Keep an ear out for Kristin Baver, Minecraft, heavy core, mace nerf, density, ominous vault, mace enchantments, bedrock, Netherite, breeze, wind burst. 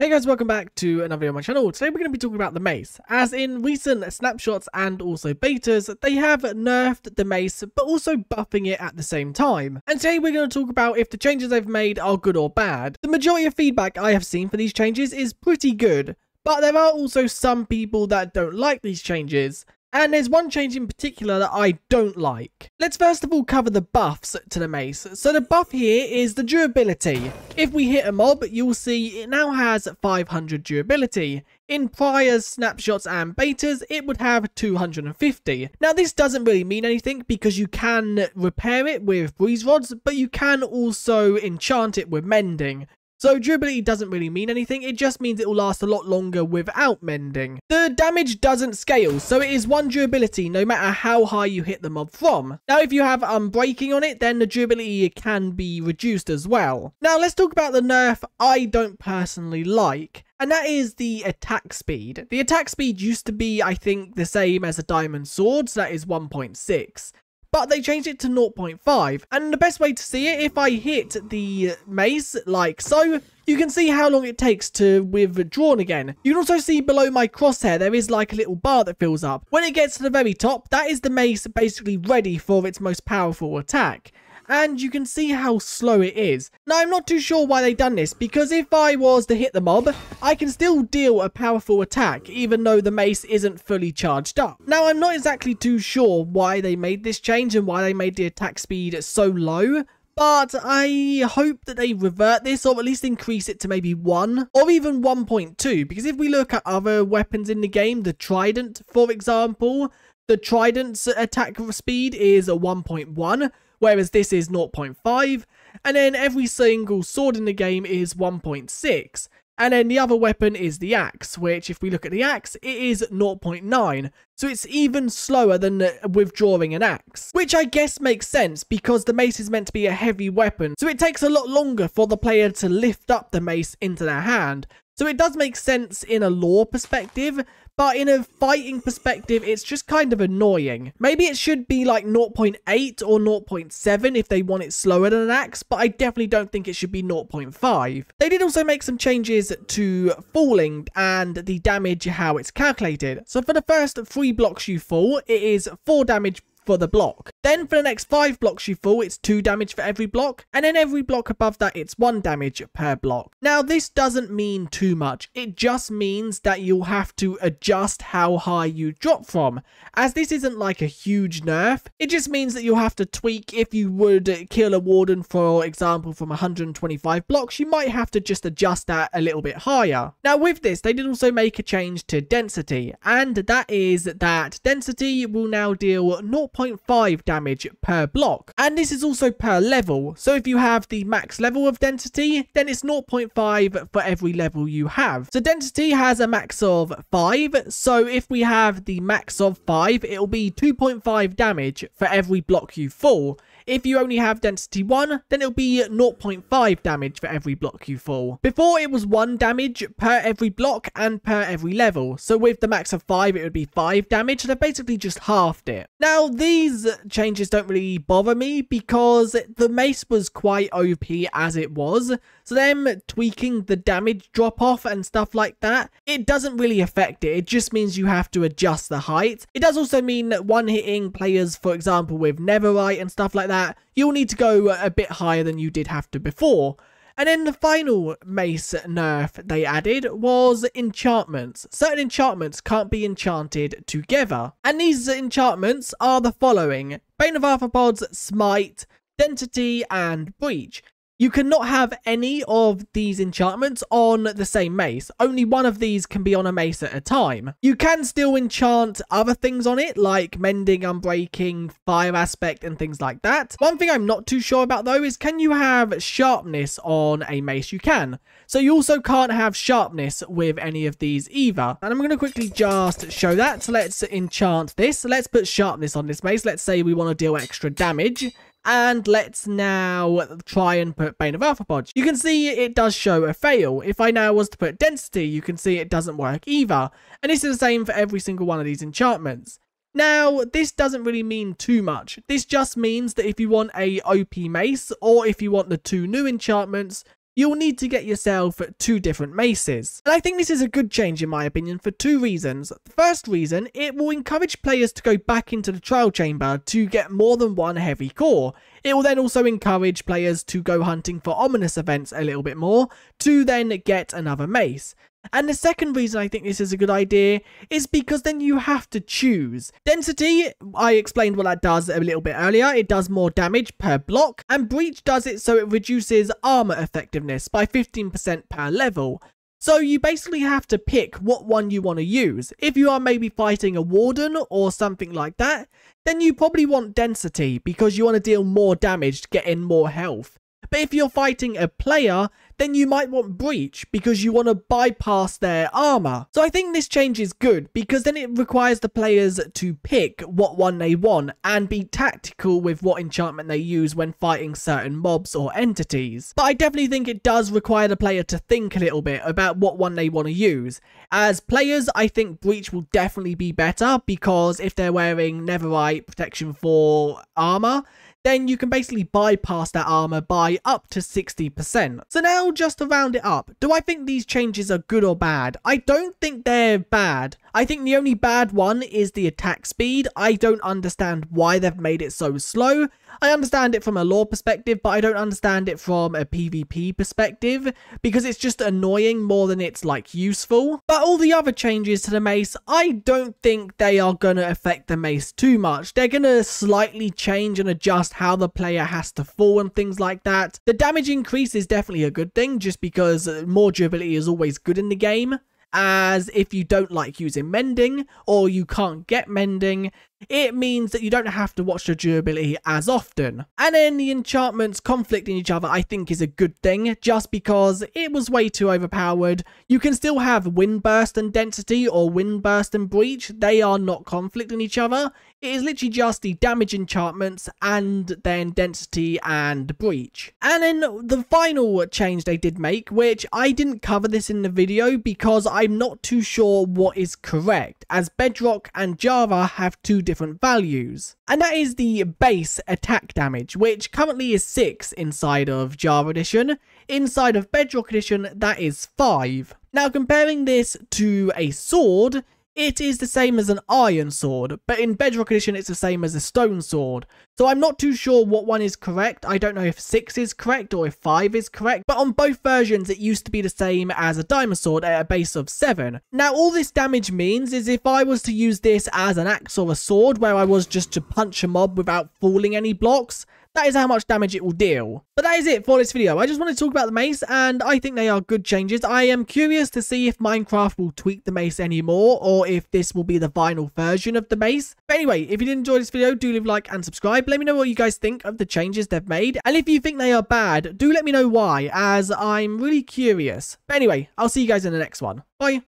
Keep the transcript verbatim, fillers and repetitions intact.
Hey guys, welcome back to another video on my channel. Today we're going to be talking about the mace. As in recent snapshots and also betas, they have nerfed the mace but also buffing it at the same time. And today we're going to talk about if the changes they've made are good or bad. The majority of feedback I have seen for these changes is pretty good, but there are also some people that don't like these changes. And there's one change in particular that I don't like. Let's first of all cover the buffs to the mace. So the buff here is the durability. If we hit a mob, you'll see it now has five hundred durability. In prior snapshots and betas, it would have two hundred fifty. Now this doesn't really mean anything because you can repair it with breeze rods, but you can also enchant it with mending. So durability doesn't really mean anything, it just means it will last a lot longer without mending. The damage doesn't scale, so it is one durability no matter how high you hit the mob from. Now if you have unbreaking on it, then the durability can be reduced as well. Now let's talk about the nerf I don't personally like. And that is the attack speed. The attack speed used to be, I think, the same as a diamond sword, so that is one point six. But they changed it to zero point five, and the best way to see it, if I hit the mace like so, you can see how long it takes to withdrawn again. You can also see below my crosshair there is like a little bar that fills up. When it gets to the very top, that is the mace basically ready for its most powerful attack. And you can see how slow it is. Now, I'm not too sure why they've done this, because if I was to hit the mob, I can still deal a powerful attack, even though the mace isn't fully charged up. Now, I'm not exactly too sure why they made this change and why they made the attack speed so low, but I hope that they revert this, or at least increase it to maybe one, or even one point two, because if we look at other weapons in the game, the trident, for example, the trident's attack speed is one point one, whereas this is zero point five, and then every single sword in the game is one point six, and then the other weapon is the axe, which if we look at the axe, it is zero point nine, so it's even slower than withdrawing an axe, which I guess makes sense because the mace is meant to be a heavy weapon, so it takes a lot longer for the player to lift up the mace into their hand. So it does make sense in a lore perspective, but in a fighting perspective, it's just kind of annoying. Maybe it should be like zero point eight or zero point seven if they want it slower than an axe, but I definitely don't think it should be zero point five. They did also make some changes to falling and the damage, how it's calculated. So for the first three blocks you fall, it is four damage for the block. Then for the next five blocks you fall, it's two damage for every block, and then every block above that, it's one damage per block. Now this doesn't mean too much, it just means that you'll have to adjust how high you drop from. As this isn't like a huge nerf, it just means that you'll have to tweak. If you would kill a warden, for example, from one hundred twenty-five blocks, you might have to just adjust that a little bit higher. Now with this, they did also make a change to density, and that is that density will now deal zero point five damage per block, and this is also per level. So if you have the max level of density, then it's zero point five for every level you have. So density has a max of five, so if we have the max of five, it'll be two point five damage for every block you fall. If you only have density one, then it'll be zero point five damage for every block you fall. Before, it was one damage per every block and per every level. So with the max of five, it would be five damage. So they've basically just halved it. Now, these changes don't really bother me because the mace was quite O P as it was. So them tweaking the damage drop off and stuff like that, it doesn't really affect it. It just means you have to adjust the height. It does also mean that one hitting players, for example, with netherite and stuff like that, you'll need to go a bit higher than you did have to before. And then the final mace nerf they added was enchantments. Certain enchantments can't be enchanted together, and these enchantments are the following: Bane of Arthropods, Smite, Density, and Breach. You cannot have any of these enchantments on the same mace. Only one of these can be on a mace at a time. You can still enchant other things on it, like mending, unbreaking, fire aspect, and things like that. One thing I'm not too sure about, though, is can you have sharpness on a mace? You can. So you also can't have sharpness with any of these either. And I'm going to quickly just show that. So let's enchant this. So let's put sharpness on this mace. Let's say we want to deal extra damage. And let's now try and put Bane of Arthropods. You can see it does show a fail. If I now was to put Density, you can see it doesn't work either. And this is the same for every single one of these enchantments. Now, this doesn't really mean too much. This just means that if you want a O P mace, or if you want the two new enchantments, you'll need to get yourself two different maces. And I think this is a good change in my opinion for two reasons. The first reason, it will encourage players to go back into the trial chamber to get more than one heavy core. It will then also encourage players to go hunting for ominous events a little bit more to then get another mace. And the second reason I think this is a good idea is because then you have to choose. Density, I explained what that does a little bit earlier. It does more damage per block, and Breach does it so it reduces armor effectiveness by fifteen percent per level. So you basically have to pick what one you want to use. If you are maybe fighting a warden or something like that, then you probably want density because you want to deal more damage to get in more health. But if you're fighting a player, then you might want Breach because you want to bypass their armor. So I think this change is good because then it requires the players to pick what one they want and be tactical with what enchantment they use when fighting certain mobs or entities. But I definitely think it does require the player to think a little bit about what one they want to use. As players, I think Breach will definitely be better because if they're wearing Netherite protection for armor, then you can basically bypass that armor by up to sixty percent. So now just to round it up, do I think these changes are good or bad? I don't think they're bad. I think the only bad one is the attack speed. I don't understand why they've made it so slow. I understand it from a lore perspective, but I don't understand it from a PvP perspective because it's just annoying more than it's like useful. But all the other changes to the mace, I don't think they are going to affect the mace too much. They're going to slightly change and adjust how the player has to fall and things like that. The damage increase is definitely a good thing just because more durability is always good in the game. As if you don't like using mending or you can't get mending, it means that you don't have to watch the durability as often. And then the enchantments conflicting each other I think is a good thing just because it was way too overpowered. You can still have wind burst and density or wind burst and breach. They are not conflicting each other. It is literally just the damage enchantments and then density and breach. And then the final change they did make, which I didn't cover this in the video because I'm not too sure what is correct, as Bedrock and Java have two different values. And that is the base attack damage, which currently is six inside of Java Edition. Inside of Bedrock Edition, that is five. Now comparing this to a sword, it is the same as an iron sword, but in Bedrock Edition it's the same as a stone sword. So I'm not too sure what one is correct. I don't know if six is correct or if five is correct, but on both versions it used to be the same as a diamond sword at a base of seven. Now all this damage means is if I was to use this as an axe or a sword where I was just to punch a mob without falling any blocks, that is how much damage it will deal. But that is it for this video. I just wanted to talk about the mace and I think they are good changes. I am curious to see if Minecraft will tweak the mace anymore or if this will be the final version of the mace. But anyway, if you did enjoy this video, do leave a like and subscribe. Let me know what you guys think of the changes they've made. And if you think they are bad, do let me know why, as I'm really curious. But anyway, I'll see you guys in the next one. Bye.